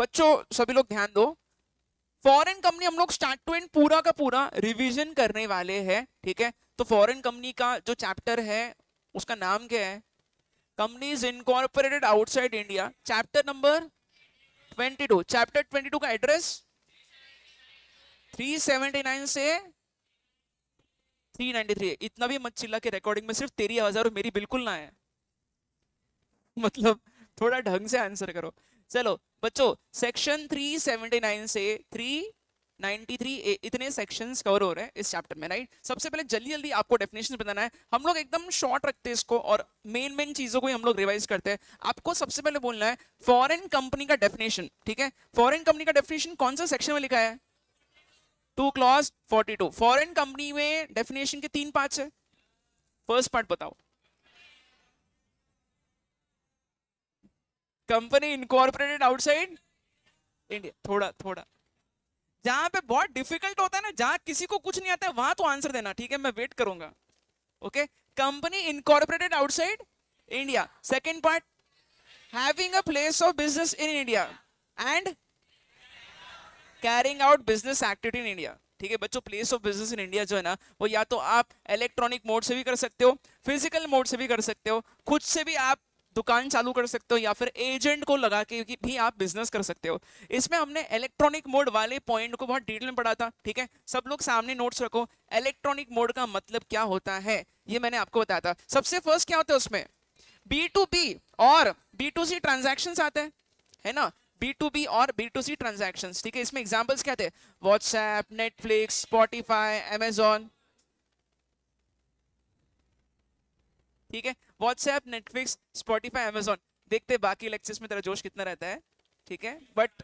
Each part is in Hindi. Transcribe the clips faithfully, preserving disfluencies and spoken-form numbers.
बच्चों सभी लोग ध्यान दो, फॉरेन कंपनी हम लोग स्टार्ट टू एंड पूरा का पूरा रिवीजन करने वाले हैं, ठीक है। तो फॉरेन कंपनी का जो चैप्टर है उसका नाम क्या है, companies incorporated outside India, chapter number बाईस। चैप्टर बाईस का एड्रेस तीन सौ उन्यासी से तीन सौ तिरानवे है। इतना भी मत चिल्ला के रिकॉर्डिंग में सिर्फ तेरी आवाज और मेरी बिल्कुल ना है, मतलब थोड़ा ढंग से आंसर करो। चलो बच्चों, सेक्शन तीन सौ उन्यासी से तीन सौ तिरानवे इतने सेक्शंस कवर हो रहे हैं इस चैप्टर में, राइट। सबसे पहले जल्दी जल्दी आपको डेफिनेशन बताना है, हम लोग एकदम शॉर्ट रखते हैं इसको और मेन मेन चीजों को ही हम लोग रिवाइज करते हैं। आपको सबसे पहले बोलना है फॉरेन कंपनी का डेफिनेशन, ठीक है। फॉरेन कंपनी का डेफिनेशन कौन सा सेक्शन में लिखा है, two clause forty two foreign company में डेफिनेशन के तीन पार्ट है। फर्स्ट पार्ट बताओ, कंपनी इनकॉर्पोरेटेड आउटसाइड इंडिया। थोड़ा थोड़ा जहां पे बहुत डिफिकल्ट होता है ना, जहां किसी को कुछ नहीं आता है वहां तो आंसर देना, ठीक है, मैं वेट करूंगा। Okay, company incorporated outside India. Second part, having a place of business in India and carrying out business activity in India, ठीक है। बच्चों, place of business in India जो है ना, वो या तो आप इलेक्ट्रॉनिक मोड से भी कर सकते हो, फिजिकल मोड से भी कर सकते हो, खुद से भी आप दुकान चालू कर सकते हो या फिर एजेंट को लगा के भी आप बिजनेस कर सकते हो। इसमें हमने इलेक्ट्रॉनिक मोड वाले पॉइंट को बहुत डिटेल में पढ़ा था, ठीक है। सब लोग सामने नोट्स रखो, इलेक्ट्रॉनिक मोड का मतलब क्या होता है ये मैंने आपको बताया था। सबसे फर्स्ट क्या होता है उसमें, बी टू बी और बी टू सी ट्रांजेक्शन आते हैं, है ना, बी टू बी और बी टू सी ट्रांजेक्शन, ठीक है। इसमें एग्जाम्पल्स क्या थे, व्हाट्सएप, नेटफ्लिक्स, स्पॉटिफाई, अमेजॉन, ठीक है। व्हाट्सएप, नेटफ्लिक्स, स्पॉटिफाई, अमेजॉन, देखते हैं बाकी लेक्चर्स में तेरा जोश कितना रहता है, ठीक है। बट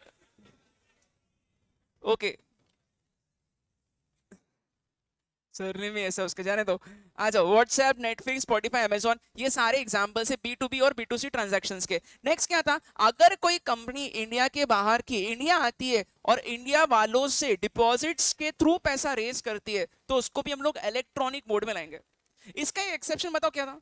ओके, सर ने भी ऐसा उसके जाने दो, आ जाओ। व्हाट्सएप, नेटफ्लिक्स, स्पॉटिफाई, अमेजॉन, ये सारे एग्जांपल्स है बी टू बी और बी टू सी ट्रांजेक्शन के। नेक्स्ट क्या था, अगर कोई कंपनी इंडिया के बाहर की इंडिया आती है और इंडिया वालों से डिपॉजिट्स के थ्रू पैसा रेज करती है तो उसको भी हम लोग इलेक्ट्रॉनिक मोड में लाएंगे। इसका एक्सेप्शन बताओ क्या था,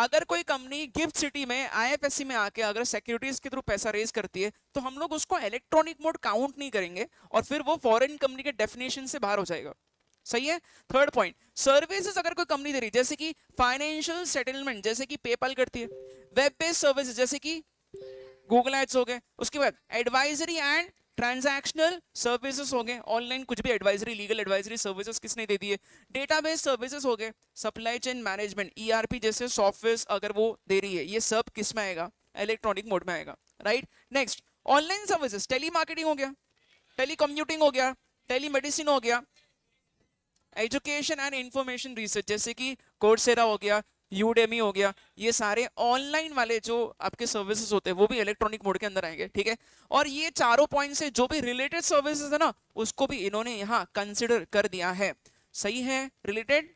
अगर कोई कंपनी गिफ्ट सिटी में आईएफएससी में आके अगर सिक्योरिटीज के थ्रू पैसा रेज करती है तो हम लोग उसको इलेक्ट्रॉनिक मोड काउंट नहीं करेंगे और फिर वो फॉरेन कंपनी के डेफिनेशन से बाहर हो जाएगा, सही है। थर्ड पॉइंट, सर्विसेज अगर कोई कंपनी दे रही है जैसे कि फाइनेंशियल सेटलमेंट, जैसे कि पेपाल करती है, वेब बेस्ड सर्विसेज जैसे कि गूगल एड्स हो गए, उसके बाद एडवाइजरी एंड ट्रांजैक्शनल सर्विसेज हो गए, ऑनलाइन कुछ भी एडवाइजरी, लीगल एडवाइजरी सर्विसेज किसने दे दी है, डेटाबेस सर्विसेज हो गए, सप्लाई चेन मैनेजमेंट ईआरपी जैसे सॉफ्टवेयर अगर वो दे रही है, ये सब किस में आएगा, इलेक्ट्रॉनिक मोड में आएगा, right. Next, online services, telemarketing हो गया, टेली कम्यूटिंग हो गया, टेली मेडिसिन हो गया, एजुकेशन एंड इंफॉर्मेशन रिसर्च जैसे कि कोर्सेरा हो गया, यूडेमी हो गया, ये सारे ऑनलाइन वाले जो आपके सर्विसेज होते हैं वो भी इलेक्ट्रॉनिक मोड के अंदर आएंगे, ठीक है। और ये चारों पॉइंट से जो भी रिलेटेड सर्विसेज है ना उसको भी इन्होंने यहाँ कंसिडर कर दिया है, सही है। Related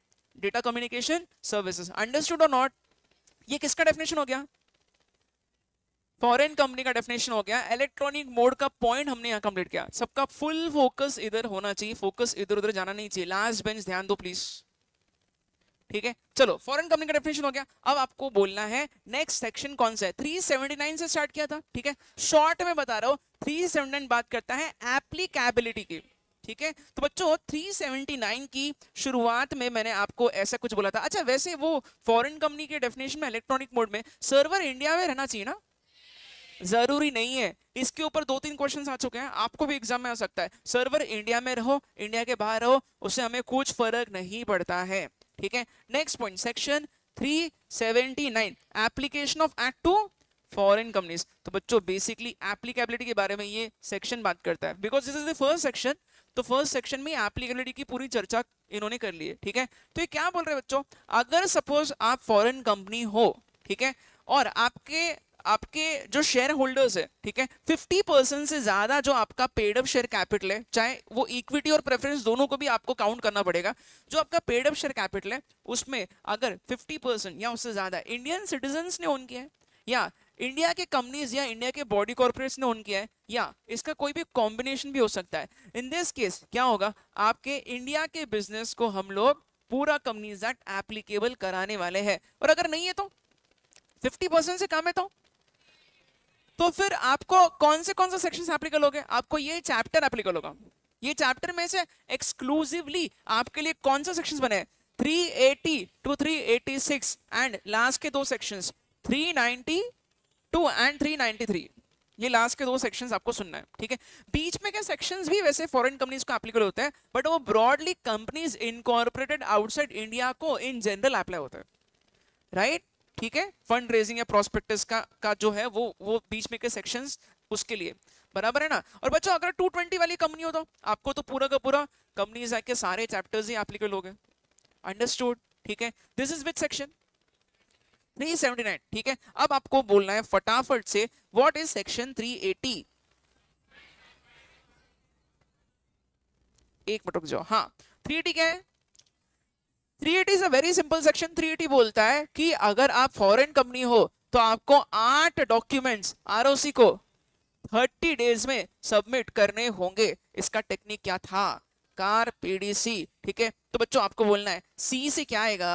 data communication services, understood और नॉट। ये किसका डेफिनेशन हो गया, फॉरेन कंपनी का डेफिनेशन हो गया। इलेक्ट्रॉनिक मोड का पॉइंट हमने यहाँ कंप्लीट किया। सबका फुल फोकस इधर होना चाहिए, फोकस इधर उधर जाना नहीं चाहिए। लास्ट बेंच ध्यान दो प्लीज, ठीक है। चलो, फॉरेन कंपनी का डेफिनेशन हो गया। अब आपको बोलना है नेक्स्ट सेक्शन कौन सा है। तीन सौ उन्यासी से स्टार्ट किया था, ठीक है, शॉर्ट में बता रहा हूँ। तीन सौ उन्यासी बात करता है एप्लीकेबिलिटी की, ठीक है। तो बच्चों, तीन सौ उन्यासी की शुरुआत में मैंने आपको ऐसा कुछ बोला था। अच्छा, वैसे वो फॉरेन कंपनी के डेफिनेशन में इलेक्ट्रॉनिक मोड में सर्वर इंडिया में रहना चाहिए ना, जरूरी नहीं है। इसके ऊपर दो तीन क्वेश्चन आ चुके हैं, आपको भी एग्जाम में आ सकता है। सर्वर इंडिया में रहो, इंडिया के बाहर रहो, उससे हमें कुछ फर्क नहीं पड़ता है, ठीक है। नेक्स्ट पॉइंट, सेक्शन तीन सौ उन्यासी, application of act to foreign companies. तो बच्चों, बेसिकली एप्लीकेबिलिटी के बारे में ये सेक्शन बात करता है, because this is the first section. तो फर्स्ट सेक्शन में एप्लीकेबिलिटी की पूरी चर्चा इन्होंने कर ली है, ठीक है। तो ये क्या बोल रहे हैं बच्चों, अगर सपोज आप फॉरेन कंपनी हो, ठीक है, और आपके आपके जो शेयर होल्डर्स है, ठीक है, पचास परसेंट से ज्यादा जो आपका पेड अप शेयर कैपिटल है, चाहे वो इक्विटी और प्रेफरेंस दोनों को भी आपको काउंट करना पड़ेगा। जो आपका पेड अप शेयर कैपिटल है उसमें अगर पचास परसेंट या उससे ज्यादा इंडियन सिटीजन्स ने ओन किया है या इंडिया के कंपनीज या इंडिया के बॉडी कॉर्पोरेट्स ने ओन किया है या इसका कोई भी कॉम्बिनेशन भी हो सकता है, इन दिस केस क्या होगा, आपके इंडिया के बिजनेस को हम लोग पूरा कंपनीज एक्ट एप्लीकेबल कराने वाले हैं। और अगर नहीं है तो फिफ्टी परसेंट से कम है तो तो फिर आपको कौन से कौन सा सेक्शन एप्लीकेबल होगा? आपको ये चैप्टर एप्लीकेबल होगा। ये चैप्टर में से एक्सक्लूसिवली आपके लिए कौन सा सेक्शंस बने? Three eighty two three eighty six and last के दो sections three ninety two and three ninety three, ये लास्ट के दो सेक्शंस आपको सुनना है, ठीक है। बीच में के सेक्शंस भी वैसे फॉरेन कंपनीज को एप्लीकेबल होते हैं, बट वो broadly companies incorporated outside India को इन जनरल अप्लाई होता है, राइट, ठीक है। फंड रेजिंग या प्रोस्पेक्टस का का जो है वो वो बीच में के सेक्शंस उसके लिए बराबर है ना। और बच्चों अगर टू ट्वेंटी वाली कंपनी हो तो आपको तो पूरा का पूरा कंपनीज के सारे चैप्टर्स ही एप्लीकेबल हो गए, अंडरस्टूड, ठीक है। This is with section three seventy nine, ठीक है। अब आपको बोलना है फटाफट से what is section three eighty. एक मिनट रुक जाओ। हाँ, थ्री एटी क्या है? Three eighty is a very simple section. Three eighty बोलता है कि अगर आप फॉरेन कंपनी हो तो आपको आठ डॉक्यूमेंट्स आरओसी को थर्टी डेज में सबमिट करने होंगे। इसका टेक्निक क्या था? कार पीडीसी, ठीक है। तो बच्चों आपको बोलना है सी से क्या आएगा?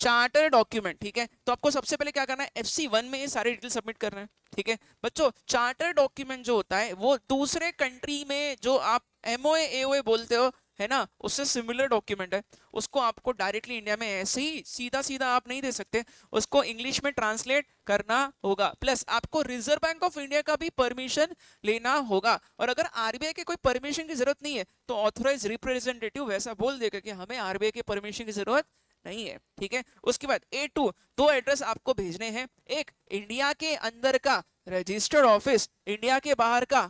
चार्टर डॉक्यूमेंट, ठीक है। तो आपको सबसे पहले क्या करना है? एफ सी वन में ये सारी डिटेल सबमिट करना है, ठीक है। बच्चों चार्टर डॉक्यूमेंट जो होता है वो दूसरे कंट्री में जो आप एमओए एओए बोलते हो है ना, उससे सिमिलर डॉक्यूमेंट है। उसको आपको डायरेक्टली इंडिया में ऐसे ही सीधा सीधा आप नहीं दे सकते, उसको इंग्लिश में ट्रांसलेट करना होगा। प्लस आपको रिजर्व बैंक ऑफ इंडिया का भी परमिशन लेना होगा, और अगर आरबीआई के कोई परमिशन की जरूरत नहीं है तो ऑथोराइज रिप्रेजेंटेटिव वैसा बोल देगा कि हमें आरबीआई के परमिशन की जरूरत नहीं है, ठीक है। उसके बाद ए टू दो एड्रेस आपको भेजने हैं, एक इंडिया के अंदर का रजिस्टर्ड ऑफिस, इंडिया के बाहर का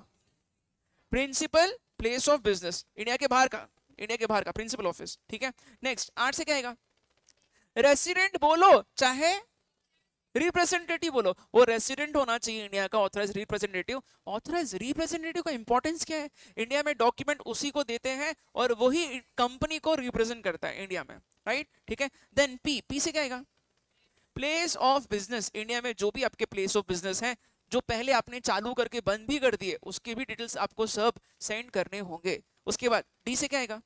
principal place of business, India के बाहर का इंडिया के बाहर का प्रिंसिपल ऑफिस, ठीक है। नेक्स्ट आठ से क्या आएगा? रेसिडेंट बोलो चाहे रिप्रेजेंटेटिव बोलो, वो रेसिडेंट होना चाहिए इंडिया का ऑथराइज रिप्रेजेंटेटिव। ऑथराइज रिप्रेजेंटेटिव का इंपॉर्टेंस क्या है? इंडिया में डॉक्यूमेंट उसी को देते हैं और वही कंपनी को रिप्रेजेंट करता है इंडिया में, राइट, ठीक है। देन पी पी से क्या आएगा? प्लेस ऑफ बिजनेस, इंडिया में जो भी आपके प्लेस ऑफ बिजनेस है जो पहले आपने चालू करके बंद भी कर दिए उसकी भी डिटेल्स आपको सब सेंड करने होंगे। उसके बाद डी से क्या आएगा?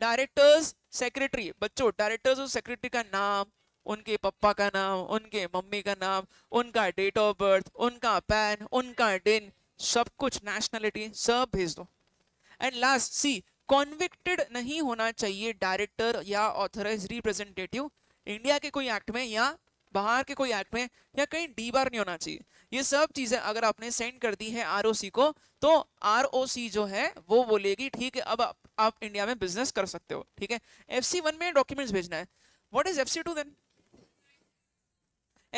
डायरेक्टर्स सेक्रेटरी, बच्चों डायरेक्टर्स और सेक्रेटरी का नाम, उनके पापा का नाम, उनके मम्मी का नाम, उनका डेट ऑफ बर्थ, उनका पैन, उनका दिन, सब कुछ, नेशनलिटी सब भेज दो। एंड लास्ट सी, कॉन्विक्टेड नहीं होना चाहिए डायरेक्टर या ऑथराइज रिप्रेजेंटेटिव इंडिया के कोई एक्ट में या बाहर के कोई एक्ट में, या कहीं डी बार नहीं होना चाहिए। ये सब चीजें अगर आपने सेंड कर दी है आरओसी को तो आरओसी जो है वो बोलेगी ठीक है अब आप, आप इंडिया में बिजनेस कर सकते हो, ठीक है। एफसी वन में डॉक्यूमेंट्स भेजना है। What is FC two then?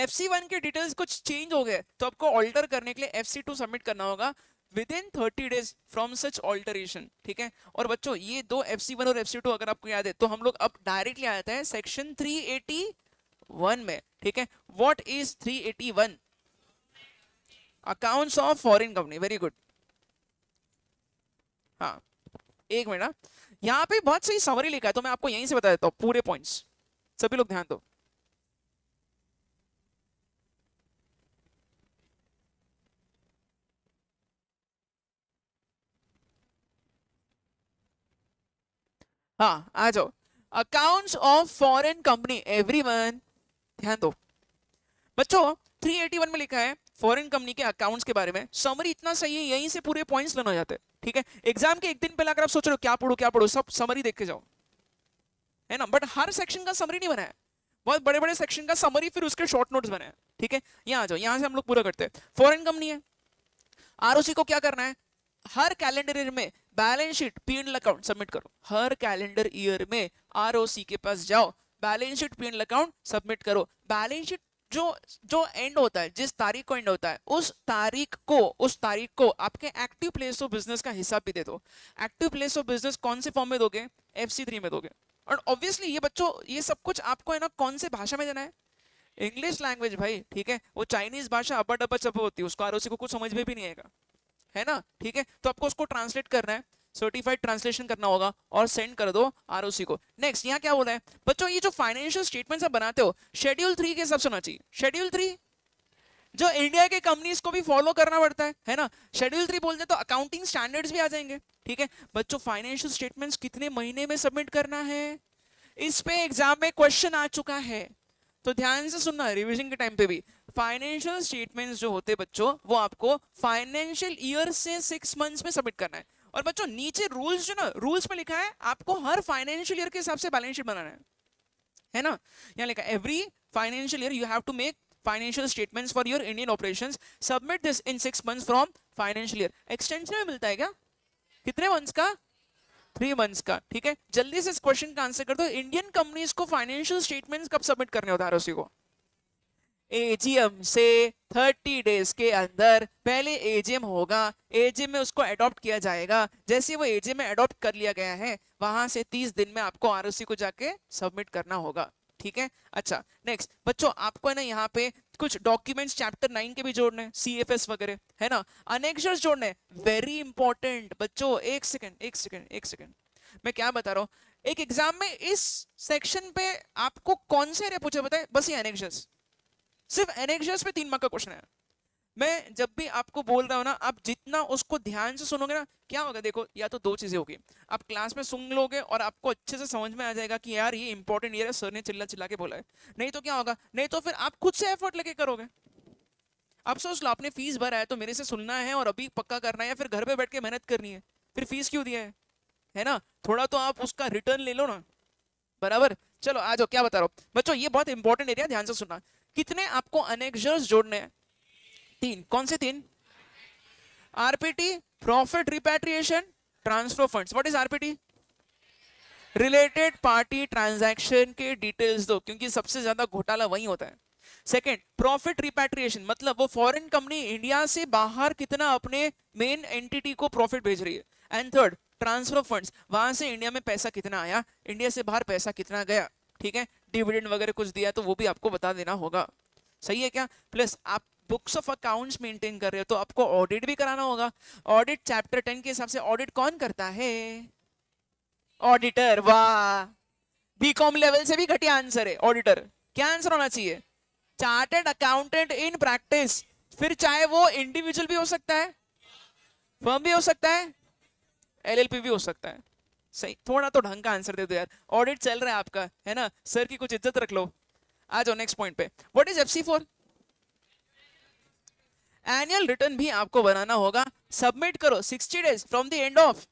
FC one के डिटेल्स कुछ चेंज हो गए तो आपको ऑल्टर करने के लिए एफसी टू सबमिट करना होगा within thirty days from such alteration, ठीक है। और बच्चों ये दो एफ सी वन और एफ सी टू अगर आपको याद है तो हम लोग अब डायरेक्टली आ जाते हैं सेक्शन थ्री एटी वन में, ठीक है। What is three eighty one? Accounts of foreign company, very good. हाँ एक मिनट, यहाँ पे बहुत सही समरी लिखा है तो मैं आपको यहीं से बता देता हूँ पूरे पॉइंट्स, सभी लोग ध्यान दो। हाँ आ जाओ, accounts of foreign company, everyone ध्यान दो। बच्चों थ्री एटी वन में लिखा है फॉरेन कंपनी के अकाउंट्स के बारे में, समरी इतना सही है यहीं से पूरे पॉइंट्स लर्न हो जाते हैं, ठीक है। एग्जाम के एक दिन पहले अगर आप सोच रहे हो क्या पढ़ो क्या पढ़ो, सब समरी देख के जाओ है ना, बट हर सेक्शन का समरी नहीं बना है, बहुत बड़े बड़े सेक्शन का समरी फिर उसके शॉर्ट नोट्स बने हैं, ठीक है। यहाँ आ जाओ, यहाँ से हम लोग पूरा करते हैं। फॉरेन कंपनी है, आरओसी को क्या करना है? हर कैलेंडर ईयर में balance sheet P and L account submit करो। हर कैलेंडर ईयर में आरओसी के पास जाओ, balance sheet P and L account submit करो। बैलेंस शीट जो जो एंड होता है, जिस तारीख को एंड होता है उस तारीख को उस तारीख को आपके एक्टिव प्लेस ऑफ बिजनेस का हिसाब भी दे दो। एक्टिव प्लेस ऑफ बिजनेस कौन से फॉर्म में दोगे? एफसी थ्री में दोगे। और ऑब्वियसली ये बच्चों ये सब कुछ आपको है ना कौन से भाषा में देना है? इंग्लिश लैंग्वेज भाई, ठीक है। वो चाइनीज भाषा अब्बा डब्बा चप्पा होती है, उसको आरओसी को कुछ समझ में भी नहीं आएगा है ना, ठीक है। तो आपको उसको ट्रांसलेट करना है, सर्टिफाइड ट्रांसलेशन करना होगा और सेंड कर दो आरओसी को। नेक्स्ट यहाँ क्या बोला है बच्चों? ये जो फाइनेंशियल स्टेटमेंट्स आप बनाते हो शेड्यूल थ्री के हिसाब से होना चाहिए। शेड्यूल थ्री जो इंडिया के कंपनीज को भी फॉलो करना पड़ता है है ना। शेड्यूल थ्री बोलते हैं तो अकाउंटिंग स्टैंडर्ड्स भी आ जाएंगे, ठीक है। बच्चों फाइनेंशियल स्टेटमेंट्स कितने महीने में सबमिट करना है, इस पे एग्जाम में क्वेश्चन आ चुका है। तो ध्यान से सुनना है रिवीजन के टाइम पे भी। फाइनेंशियल स्टेटमेंट्स जो होते हैं बच्चों, वो आपको फाइनेंशियल ईयर से सिक्स मंथ्स में सबमिट करना है। और बच्चों नीचे रूल्स जो ना, रूल्स में लिखा है आपको हर फाइनेंशियल ईयर के हिसाब से बैलेंस शीट बनाना है, है ना। यहाँ लिखा every financial year you have to make financial statements for your Indian operations, submit this in six months from financial year. Extension में मिलता है क्या, कितने मंथ्स का, थ्री मंथ्स का। ठीक है, जल्दी से इस क्वेश्चन का आंसर कर दो। इंडियन कंपनीज को फाइनेंशियल स्टेटमेंट्स कब सबमिट करने होता है आरओसी को? एजीएम से थर्टी डेज के अंदर। पहले एजीएम होगा, एजीएम में उसको एडॉप्ट किया जाएगा, जैसे वो एजीएम में एडॉप्ट कर लिया गया है वहां से तीस दिन में आपको आरओसी को जाके सबमिट करना होगा। ठीक है, अच्छा नेक्स्ट बच्चों, आपको है ना यहाँ पे कुछ डॉक्यूमेंट्स चैप्टर नाइन के भी जोड़ने हैं, सीएफएस वगैरह, है ना, अनेक्शर्स जोड़ने हैं, वेरी इंपॉर्टेंट बच्चों। एक सेकंड एक सेकंड एक सेकंड मैं क्या बता रहा हूँ, एक एग्जाम में इस सेक्शन पे आपको कौन से एरिया पूछे बताए? बस ये अनेक्शर्स, सिर्फ एनेक्शर्स पे तीन मार्क का क्वेश्चन है। मैं जब भी आपको बोल रहा हूँ ना, आप जितना उसको ध्यान से सुनोगे ना, क्या होगा देखो, या तो दो चीजें होगी, आप क्लास में सुन लोगे और आपको अच्छे से समझ में आ जाएगा कि यार ये इंपॉर्टेंट ईयर है, सर ने चिल्ला चिल्ला के बोला है, नहीं तो क्या होगा, नहीं तो फिर आप खुद से एफर्ट लेके करोगे। आप सोच लो आपने फीस भरा है तो मेरे से सुनना है और अभी पक्का करना है, या फिर घर पे बैठ के मेहनत करनी है, फिर फीस क्यों दिया है, है ना। थोड़ा तो आप उसका रिटर्न ले लो ना, बराबर। चलो आ जाओ, क्या बता रहा हूँ बच्चों, ये बहुत इंपॉर्टेंट एरिया, ध्यान से सुनना। कितने आपको अनेक्शर्स जोड़ने हैं? तीन। कौन से तीन? RPT, profit repatriation, transfer funds. What is RPT? Related party transaction के डिटेल्स दो, क्योंकि सबसे ज्यादा घोटाला वही होता है। सेकंड, प्रॉफिट रिपैट्रिएशन, मतलब वो फॉरेन कंपनी इंडिया से बाहर कितना अपने मेन एंटिटी को प्रॉफिट भेज रही है। एंड थर्ड, ट्रांसफर फंड्स, वहां से इंडिया में पैसा कितना आया, इंडिया से बाहर पैसा कितना गया। ठीक है, डिविडेंड वगैरह कुछ दिया तो वो भी आपको बता देना होगा, सही है क्या। प्लस आप बुक्स ऑफ अकाउंट्स मेंटेन कर रहे हो तो आपको ऑडिट भी कराना होगा। ऑडिट चैप्टर टेन के हिसाब से ऑडिट कौन करता है? ऑडिटर। वाह, बीकॉम लेवल से भी घटिया आंसर है ऑडिटर। क्या आंसर होना चाहिए? Chartered accountant in practice. फिर चाहे वो इंडिविजुअल भी हो सकता है, फर्म भी हो सकता है, एलएलपी भी हो सकता है। सही, थोड़ा तो ढंग का आंसर दे दो यार, ऑडिट चल रहा है आपका, है ना, सर की कुछ इज्जत रख लो। आ जाओ नेक्स्ट पॉइंट पे, what is FC four? Annual return भी आपको बनाना होगा, सबमिट करो sixty days from the end of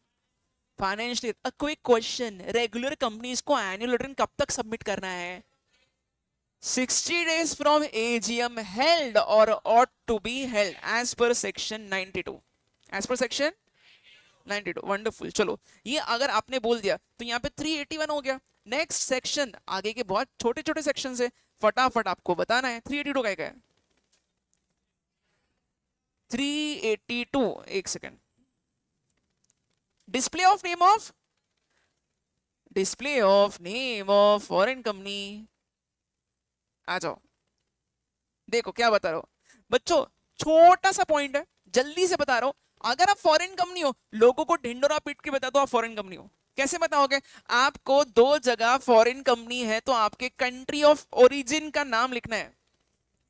financial. A quick question, regular companies को एनुअल रिटर्न कब तक सबमिट करना है? Sixty days from AGM held और ought to be held as per section ninety two, as per section ninety two. Wonderful, चलो ये अगर आपने बोल दिया तो यहाँ पे थ्री एटी वन हो गया। नेक्स्ट सेक्शन, आगे के बहुत छोटे छोटे सेक्शन से फटाफट आपको बताना है। थ्री एटी टू का क्या है? थ्री एटी टू, एक second, display of name of display of name of foreign company. आ जाओ, देखो क्या बता रहा हूं बच्चों, छोटा सा पॉइंट है, जल्दी से बता रहा हूं। अगर आप फॉरेन कंपनी हो, लोगों को ढिंडोरा पीट के बता दो आप फॉरेन कंपनी हो। कैसे बताओगे? आपको दो जगह फॉरेन कंपनी है तो आपके कंट्री ऑफ ओरिजिन का नाम लिखना है,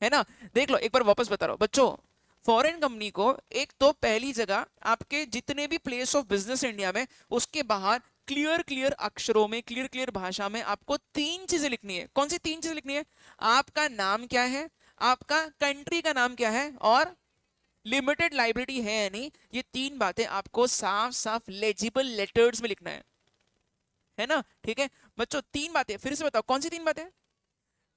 है ना। देख लो, एक बार वापस बता रहा हूं बच्चों, फॉरेन कंपनी को एक तो पहली जगह आपके जितने भी प्लेस ऑफ बिजनेस इंडिया में, उसके बाहर क्लियर क्लियर अक्षरों में, क्लियर क्लियर भाषा में आपको तीन चीजें लिखनी है। कौन सी तीन चीजें लिखनी है? आपका नाम क्या है, आपका कंट्री का नाम क्या है, और लिमिटेड लाइबिलिटी है या नहीं। ये तीन बातें आपको साफ साफ लेजिबल लेटर्स में लिखना है, है ना। ठीक है बच्चों, तीन बातें, फिर से बताओ कौन सी तीन बातें?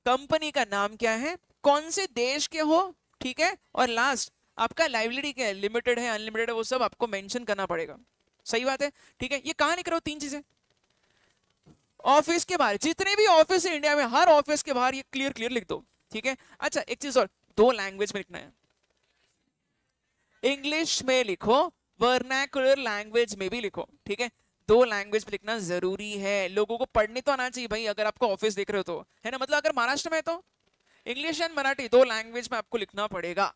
कंपनी का नाम क्या है, कौन से देश के हो, ठीक है, और लास्ट आपका लाइबिलिटी क्या है, लिमिटेड है अनलिमिटेड है, वो सब आपको मेंशन करना पड़ेगा। सही बात है, ठीक है। ये कहां लिख रहे हो तीन चीजें? ऑफिस के बाहर, जितने भी ऑफिस है इंडिया में, हर ऑफिस के बाहर ये क्लियर क्लियर लिख दो, ठीक है। अच्छा एक चीज और, दो लैंग्वेज में लिखना है, इंग्लिश में लिखो, वर्नाकुलर लैंग्वेज में भी लिखो, ठीक है। दो लैंग्वेज में लिखना जरूरी है, लोगों को पढ़ने तो आना चाहिए भाई, अगर आपको ऑफिस देख रहे हो तो, है ना। मतलब अगर महाराष्ट्र में है तो इंग्लिश एंड मराठी, दो लैंग्वेज में आपको लिखना पड़ेगा,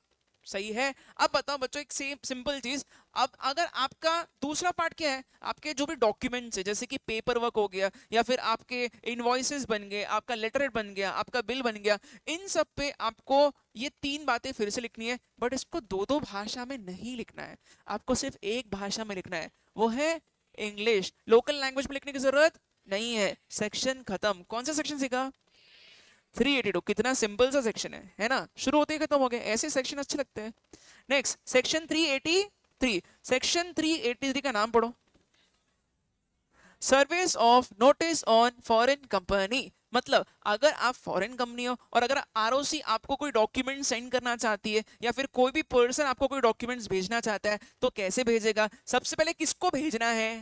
सही है। अब बताओ बच्चों एक सेम सिंपल चीज, अब अगर आपका दूसरा पार्ट क्या है, आपके जो भी डॉक्यूमेंट्स है जैसे कि पेपर वर्क हो गया, या फिर आपके इनवॉइसेस बन गए, आपका लेटर बन गया, आपका बिल बन गया, इन सब पे आपको ये तीन बातें फिर से लिखनी है। बट इसको दो दो भाषा में नहीं लिखना है, आपको सिर्फ एक भाषा में लिखना है, वो है इंग्लिश। लोकल लैंग्वेज में लिखने की जरूरत नहीं है। सेक्शन खत्म। कौन सा सेक्शन सीखा? थ्री एटी टू, कितना सिंपल सा सेक्शन है, है ना, शुरू होते ही खत्म हो गए, ऐसे सेक्शन अच्छे लगते हैं। Next section three eighty three, section three eighty three का नाम पढ़ो, service of notice on foreign company, मतलब अगर आप फॉरेन कंपनी हो और अगर आरओसी आपको कोई डॉक्यूमेंट सेंड करना चाहती है या फिर कोई भी पर्सन आपको कोई डॉक्यूमेंट्स भेजना चाहता है तो कैसे भेजेगा, सबसे पहले किसको भेजना है,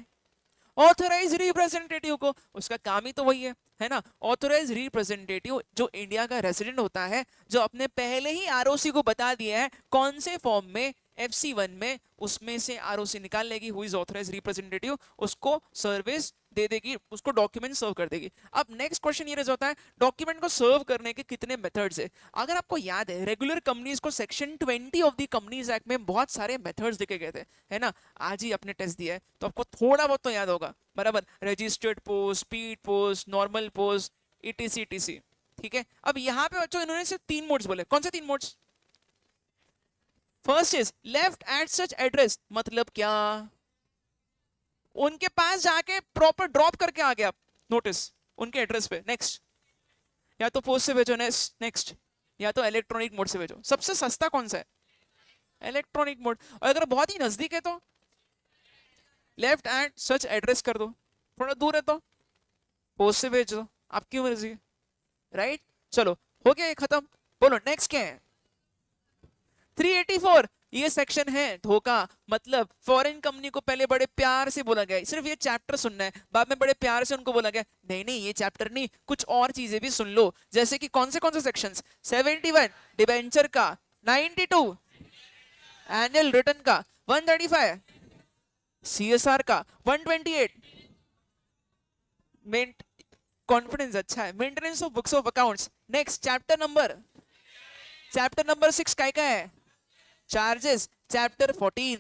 ऑथराइज रिप्रेजेंटेटिव को, उसका काम ही तो वही है, है ना, ऑथराइज रिप्रेजेंटेटिव जो इंडिया का रेसिडेंट होता है, जो अपने पहले ही आरओसी को बता दिया है कौन से फॉर्म में, एफ सी वन में, उसमें से आरओसी निकाल लेगी हु इज ऑथराइज रिप्रेजेंटेटिव, उसको सर्विस दे देगी, उसको डॉक्यूमेंट सर्व कर देगी। अब नेक्स्ट क्वेश्चन ये होता है डॉक्यूमेंट को सर्व करने के कितने मेथड्स है। अगर आपको याद है रेगुलर कंपनीज को section twenty of the companies act में बहुत सारे मेथड्स देखे गए थे, है ना, आज ही आपने टेस्ट दिया है तो आपको थोड़ा बहुत तो याद होगा, बराबर, registered post, speed post, normal post, E T C E T C, ठीक है। अब यहाँ पे बच्चों इन्होंने सिर्फ तीन मोड्स बोले, कौन से तीन modes, first is left at such address, मतलब क्या, उनके पास जाके प्रॉपर ड्रॉप करके आ गया आप नोटिस उनके एड्रेस पे, नेक्स्ट या तो पोस्ट से भेजो, नेक्स्ट या तो इलेक्ट्रॉनिक मोड से भेजो, सबसे सस्ता कौन सा है, इलेक्ट्रॉनिक मोड, और अगर बहुत ही नजदीक है तो लेफ्ट एट सच एड्रेस कर दो, थोड़ा दूर है तो पोस्ट से भेज दो, आपकी मर्जी है, राइट। चलो हो गया ये खत्म, बोलो नेक्स्ट क्या है। थ्री एटी फोर, ये सेक्शन है धोखा, मतलब फॉरेन कंपनी को पहले बड़े प्यार से बोला गया, सिर्फ ये चैप्टर सुनना है, बाद में बड़े प्यार से उनको बोला गया नहीं नहीं ये चैप्टर नहीं, कुछ और चीजें भी सुन लो, जैसे कि कौन से कौन से सेक्शंस, सेवेंटी वन डिबेंचर का, नाइंटी टू एनुअल रिटर्न का, one thirty five C S R का, one twenty eight meant confidence, अच्छा है, maintenance of books of accounts. Next chapter number chapter number six का है charges, chapter fourteen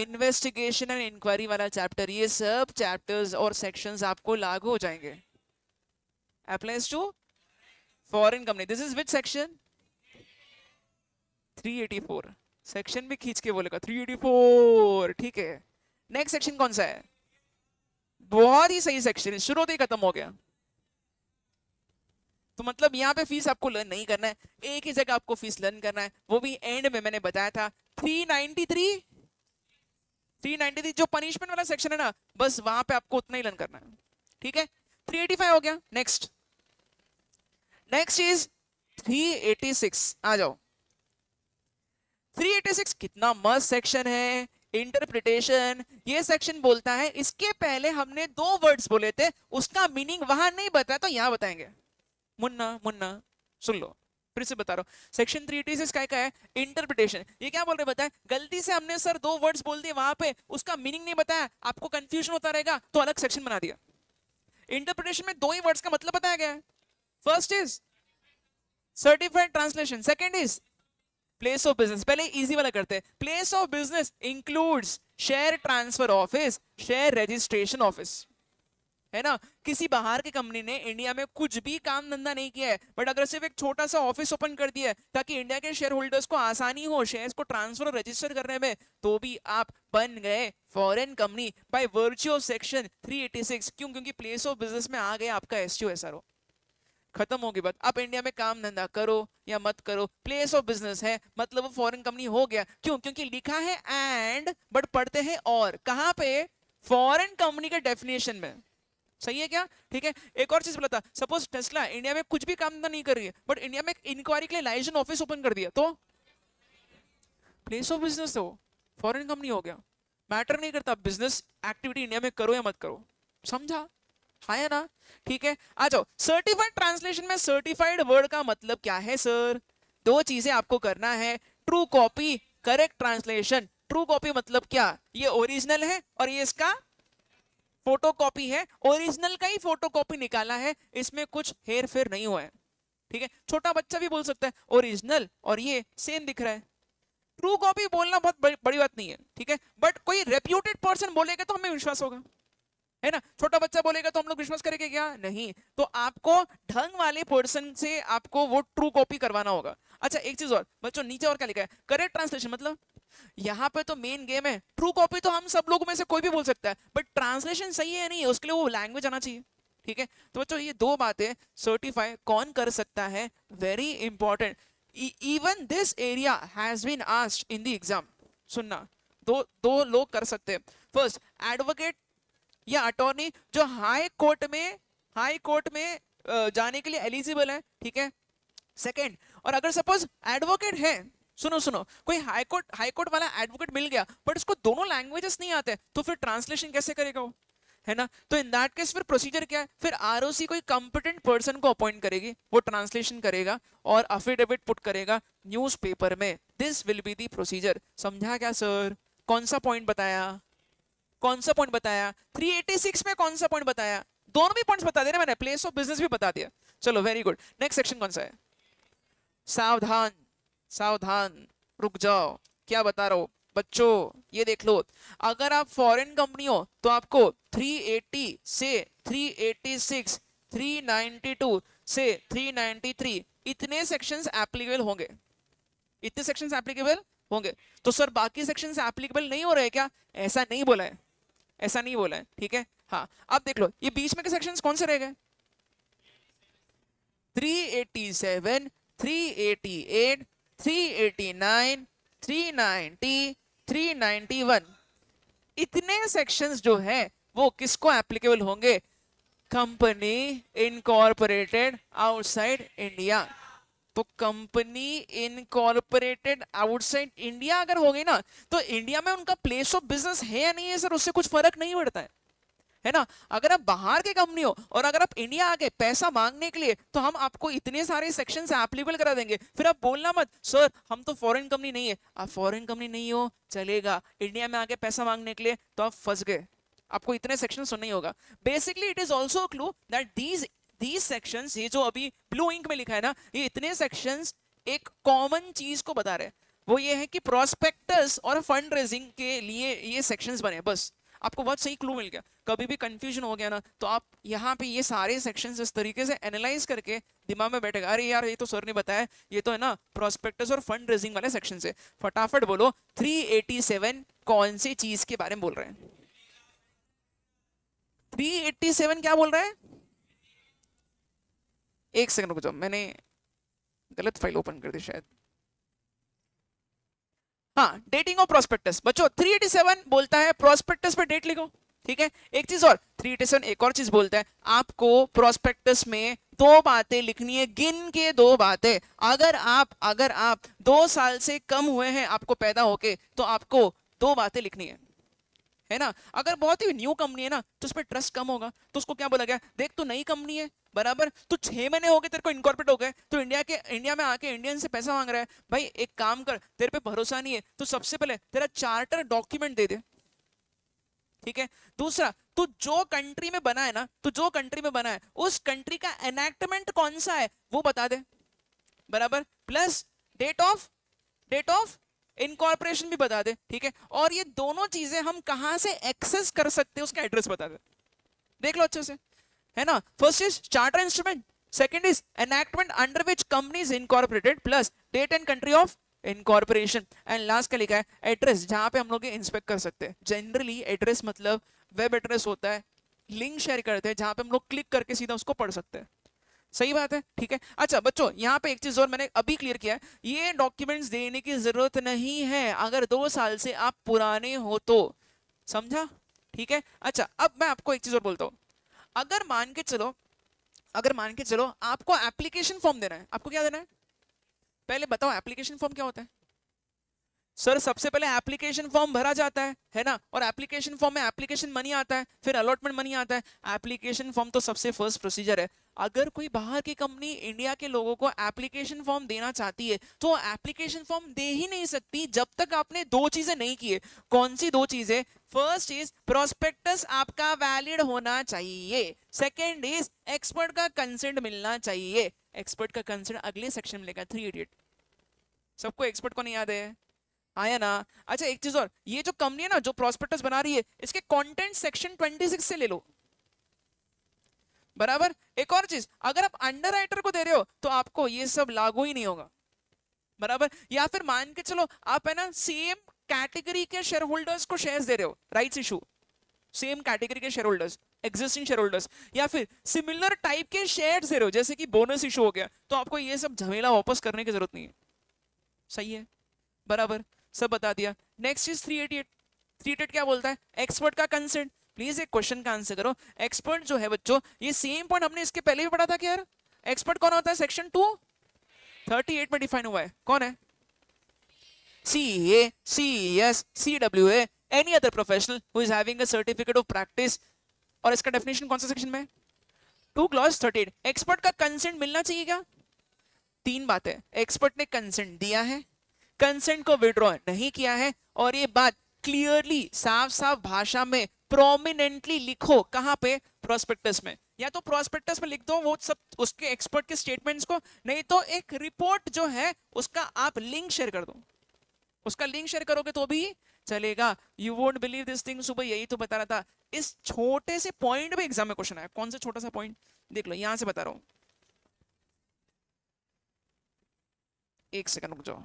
investigation and inquiry वाला चैप्टर, ये सब चैप्टर्स और सेक्शंस आपको लागू हो जाएंगे, applies to foreign company. This is which section, three eighty four, section भी खींच के बोलेगा थ्री एटी फोर, ठीक है। नेक्स्ट सेक्शन कौन सा है, बहुत ही सही सेक्शन है, शुरू होते ही खत्म हो गया, तो मतलब यहाँ पे फीस आपको लर्न नहीं करना है, एक ही जगह आपको फीस लर्न करना है, वो भी एंड में मैंने बताया था। थ्री नाइंटी थ्री जो पनिशमेंट वाला सेक्शन है ना, बस वहां पे आपको उतना ही लर्न करना है, ठीक है। थ्री एटी फाइव हो गया, next next is three eighty six, आ जाओ। थ्री एटी सिक्स कितना मस्त सेक्शन है, इंटरप्रिटेशन। ये सेक्शन बोलता है इसके पहले हमने दो वर्ड्स बोले थे, उसका मीनिंग वहां नहीं बताया तो यहाँ बताएंगे, मुन्ना मुन्ना सुन लो, फिर से बता रहा हूं। सेक्शन थ्री एटी सिक्स का है इंटरप्रिटेशन, ये क्या बोल रहे बताएं, गलती से हमने सर दो वर्ड्स बोल दिए वहां पे, उसका मीनिंग नहीं बताया, आपको कंफ्यूजन होता रहेगा तो अलग सेक्शन बना दिया। इंटरप्रिटेशन में दो ही वर्ड्स का मतलब बताया गया है, first is certified translation, second is place of business. पहले इजी वाला करते हैं, place of business includes share transfer office, share registration office, है ना, किसी बाहर की कंपनी ने इंडिया में कुछ भी काम धंधा नहीं किया है बट अगर सिर्फ एक छोटा सा ऑफिस ओपन कर दिया है ताकि इंडिया के शेयर होल्डर्स को आसानी हो शेयर्स को ट्रांसफर और रजिस्टर करने में, तो भी आप बन गए foreign company by virtue of section three eighty six. क्यों? क्योंकि प्लेस ऑफ बिजनेस में आ गया आपका S T O S R O. खत्म होगी बात। आप इंडिया में काम धंधा करो या मत करो, प्लेस ऑफ बिजनेस है मतलब वो फॉरेन कंपनी हो गया। क्यों? क्योंकि लिखा है एंड बट पढ़ते हैं और, कहाँ पे? फॉरेन कंपनी के डेफिनेशन में। सही है क्या? ठीक है। एक और चीज बताता, सपोज टेस्ला इंडिया में कुछ भी काम नहीं कर रही है बट इंडिया में इंक्वायरी के लिए लाइजन ऑफिस ओपन कर दिया, तो प्लेस ऑफ बिजनेस हो, फॉरेन कंपनी हो गया, मैटर नहीं करता बिजनेस एक्टिविटी इंडिया में करो या मत करो। समझा? है ना? ठीक है, आ जाओ। सर्टिफाइड ट्रांसलेशन में सर्टिफाइड वर्ड का मतलब क्या है सर? दो चीजें आपको करना है, true copy, correct translation. True copy मतलब क्या? ये ओरिजिनल है और ये इसका फोटोकॉपी है। ओरिजिनल का ही फोटोकॉपी निकाला है, इसमें कुछ हेर फेर नहीं हुआ है। ठीक है, छोटा बच्चा भी बोल सकता है ओरिजिनल और ये सेम दिख रहा है। ट्रू कॉपी बोलना बहुत बड़ी, बड़ी बात नहीं है। ठीक है, बट कोई रेप्यूटेड पर्सन बोलेगा तो हमें विश्वास होगा, है ना। छोटा बच्चा बोलेगा तो हम लोग विश्वास करेंगे क्या? नहीं। तो आपको ढंग वाले पर्सन से आपको वो ट्रू कॉपी करवाना होगा। अच्छा, एक चीज और बच्चों, नीचे और क्या लिखा है? Correct translation. मतलब यहाँ पे तो मेन गेम है, ट्रू कॉपी तो हम सब लोगों में से कोई भी बोल सकता है बट ट्रांसलेशन सही है नहीं है, उसके लिए वो लैंग्वेज आना चाहिए। ठीक है। तो बच्चों ये दो बातें सर्टिफाई कौन कर सकता है, very important. Even this area has been asked in the exam. सुनना, दो दो लोग कर सकते हैं। फर्स्ट, एडवोकेट या अटॉर्नी जो हाई कोर्ट में हाई कोर्ट में जाने के लिए एलिजिबल है, ठीक है। सेकेंड, और अगर सपोज एडवोकेट है, सुनो सुनो कोई हाई कोर्ट हाई कोर्ट वाला एडवोकेट मिल गया बट उसको दोनों लैंग्वेजेस नहीं आते, तो फिर ट्रांसलेशन कैसे करेगा वो, है ना। तो इन दैट केस फिर प्रोसीजर क्या है, फिर आरओसी कोई कंपिटेंट पर्सन को अपॉइंट करेगी, वो ट्रांसलेशन करेगा और अफिडेविट पुट करेगा न्यूज़पेपर में। This will be the procedure. समझा क्या सर? कौन सा पॉइंट बताया, कौन सा पॉइंट बताया? थ्री एटी सिक्स में कौन सा पॉइंट बताया? दोनों भी पॉइंट्स बता दे रहे, मैंने प्लेस ऑफ बिजनेस भी बता दिया। चलो वेरी गुड। नेक्स्ट सेक्शन कौन सा है? सावधान सावधान, रुक जाओ, क्या बता रहा हो बच्चों, ये देख लो। अगर आप फॉरेन कंपनी हो तो आपको थ्री एटी से three eighty six, three ninety two से थ्री नाइंटी थ्री इतने सेक्शंस एप्लीकेबल होंगे, इतने सेक्शंस एप्लीकेबल होंगे। तो सर बाकी सेक्शंस एप्लीकेबल नहीं हो रहे क्या? ऐसा नहीं बोला है, ऐसा नहीं बोला है, ठीक है। हाँ, अब देख लो ये बीच में के सेक्शंस कौन से रह गए? Three eighty seven, three eighty eight, three eighty nine, three ninety, three ninety one, इतने सेक्शंस जो है वो किसको एप्लीकेबल होंगे? Company incorporated outside India. तो कंपनी इनकॉर्पोरेटेड आउटसाइड इंडिया अगर हो गई ना, तो इंडिया में उनका प्लेस ऑफ बिजनेस है या नहीं है सर, उससे कुछ फर्क नहीं पड़ता है, है ना। अगर आप बाहर के कंपनी हो और अगर आप इंडिया आ गए पैसा मांगने के लिए, तो हम आपको इतने सारे सेक्शन से एप्लीकेबल करा देंगे। फिर आप बोलना मत सर हम तो फॉरेन कंपनी नहीं है। आप फॉरेन कंपनी नहीं हो चलेगा, इंडिया में आके पैसा मांगने के लिए तो आप फंस गए, आपको इतने सेक्शन सुनना ही होगा। Basically it is also clue that these these section, ये जो अभी ब्लू इंक में लिखा है ना, ये इतने सेक्शन एक कॉमन चीज को बता रहे हैं, वो ये है कि प्रोस्पेक्टस और फंड रेजिंग के लिए ये सेक्शन बने। बस आपको बहुत सही क्लू मिल गया। कभी भी कंफ्यूजन हो गया ना तो आप यहाँ पे ये सारे सेक्शंस इस तरीके से एनालाइज करके दिमाग में बैठेगा, अरे यार ये तो सर ने बताया, ये तो है ना प्रोस्पेक्टस और फंड रेजिंग वाले सेक्शन से। फटाफट बोलो थ्री एटी सेवन कौन सी चीज के बारे में बोल रहे हैं? थ्री एटी सेवन क्या बोल रहा है? एक सेकंड रुक जाओ, मैंने गलत फाइल ओपन कर दी शायद। हाँ, डेटिंग ऑफ प्रोस्पेक्टस। बच्चों थ्री एटी सेवन बोलता है प्रोस्पेक्टस पे डेट लिखो, ठीक है। एक चीज और, थ्री एटी सेवन एक और चीज बोलता है आपको प्रोस्पेक्टस में दो बातें लिखनी है, गिन के दो बातें। अगर आप अगर आप दो साल से कम हुए हैं आपको पैदा होके, तो आपको दो बातें लिखनी है, है ना। अगर बहुत ही न्यू कंपनी है ना तो उस पर ट्रस्ट कम होगा, तो उसको क्या बोला गया, देख तो नई कंपनी है बराबर, तो छह महीने हो गए तेरे को इनकॉर्पोरेट हो गए, तो इंडिया के इंडिया में आके इंडियन से पैसा मांग रहा है, भाई एक काम कर, तेरे पे भरोसा नहीं है तो सबसे पहले तेरा चार्टर डॉक्यूमेंट दे दे, ठीक है। दूसरा, तू जो कंट्री में बना है ना तो जो कंट्री में बना है उस कंट्री का एनैक्टमेंट कौन सा है वो बता दे, बराबर। Plus date of date of incorporation भी बता दे, ठीक है। और ये दोनों चीजें हम कहां से एक्सेस कर सकते हैं उसका एड्रेस बता दे, देख लो अच्छे से, है ना। First is charter instrument, second is enactment under which companies incorporated, plus date and country of incorporation, and last का लिखा है एड्रेस, जहां पे हम लोग इंस्पेक्ट कर सकते हैं। जनरली एड्रेस मतलब वेब एड्रेस होता है, लिंक शेयर करते हैं जहां पे हम लोग क्लिक करके सीधा उसको पढ़ सकते हैं, सही बात है, ठीक है। अच्छा बच्चों, यहाँ पे एक चीज और मैंने अभी क्लियर किया है, ये डॉक्यूमेंट्स देने की जरूरत नहीं है अगर दो साल से आप पुराने हो तो, समझा, ठीक है। अच्छा अब मैं आपको एक चीज और बोलता हूँ, अगर मान के चलो अगर मान के चलो आपको एप्लीकेशन फॉर्म देना है, आपको क्या देना है पहले बताओ, एप्लीकेशन फॉर्म क्या होता है? सर सबसे पहले एप्लीकेशन फॉर्म भरा जाता है है ना, और एप्लीकेशन फॉर्म में एप्लीकेशन मनी आता है, फिर अलॉटमेंट मनी आता है। एप्लीकेशन फॉर्म तो सबसे फर्स्ट प्रोसीजर है। अगर कोई बाहर की कंपनी इंडिया के लोगों को एप्लीकेशन फॉर्म देना चाहती है तो एप्लीकेशन फॉर्म दे ही नहीं सकती जब तक आपने दो चीजें नहीं की है। कौन सी दो चीजें? फर्स्ट इज प्रोस्पेक्टस आपका वैलिड होना चाहिए, सेकेंड इज एक्सपर्ट का कंसेंट मिलना चाहिए। एक्सपर्ट का कंसेंट अगले सेक्शन में लेगा, थ्री इडियट। सबको एक्सपर्ट को नहीं याद है, आया ना। अच्छा एक चीज और, ये जो कंपनी है ना जो प्रोस्पेक्टस बना रही है इसके कंटेंट सेक्शन छब्बीस से ले लो, बराबर। एक और चीज, अगर आप अंडरराइटर को दे रहे हो तो आपको ये सब लागू ही नहीं होगा, बराबर। या फिर मान के चलो आप है ना सेम कैटेगरी के शेयरहोल्डर्स को शेयर्स दे रहे हो, राइट्स इशू, सेम कैटेगरी के share holders, existing share holders या फिर सिमिलर टाइप के शेयर्स दे रहे हो, जैसे कि बोनस इशू हो गया, तो आपको ये सब झमेला वापस करने की जरूरत नहीं है। सही है, बराबर, सब बता दिया। Next is three eighty eight. Three eighty eight क्या बोलता है? एक्सपर्ट का कंसेंट। प्लीज एक क्वेश्चन का आंसर करो, एक्सपर्ट जो है बच्चों, ये सेम पॉइंट हमने इसके पहले भी पढ़ा था कि यार एक्सपर्ट कौन होता है, सेक्शन टू थर्टी एट में डिफाइन हुआ है। कौन है? C A, C E S, C W A, any other professional who is having a certificate of practice। और इसका डेफिनेशन कौन सा सेक्शन में? Two clause thirty eight. Expert का कंसेंट मिलना चाहिए क्या? तीन बातें, एक्सपर्ट ने कंसेंट दिया है, कंसेंट को विड्रॉ नहीं किया है, और ये बात क्लियरली साफ साफ भाषा में प्रोमिनेंटली लिखो। कहाँ पे? प्रोस्पेक्टस में। या तो प्रोस्पेक्टस में लिख दो वो सब उसके एक्सपर्ट के स्टेटमेंट्स को, नहीं तो एक रिपोर्ट जो है उसका आप लिंक शेयर कर दो। उसका लिंक शेयर करोगे तो भी चलेगा। You won't believe this thing, सुबह यही तो बता रहा था। इस छोटे से पॉइंट में एग्जाम में क्वेश्चन आया। कौन सा छोटा सा पॉइंट? देख लो, यहां से बता रहा हूं, एक सेकंड रुक जाओ।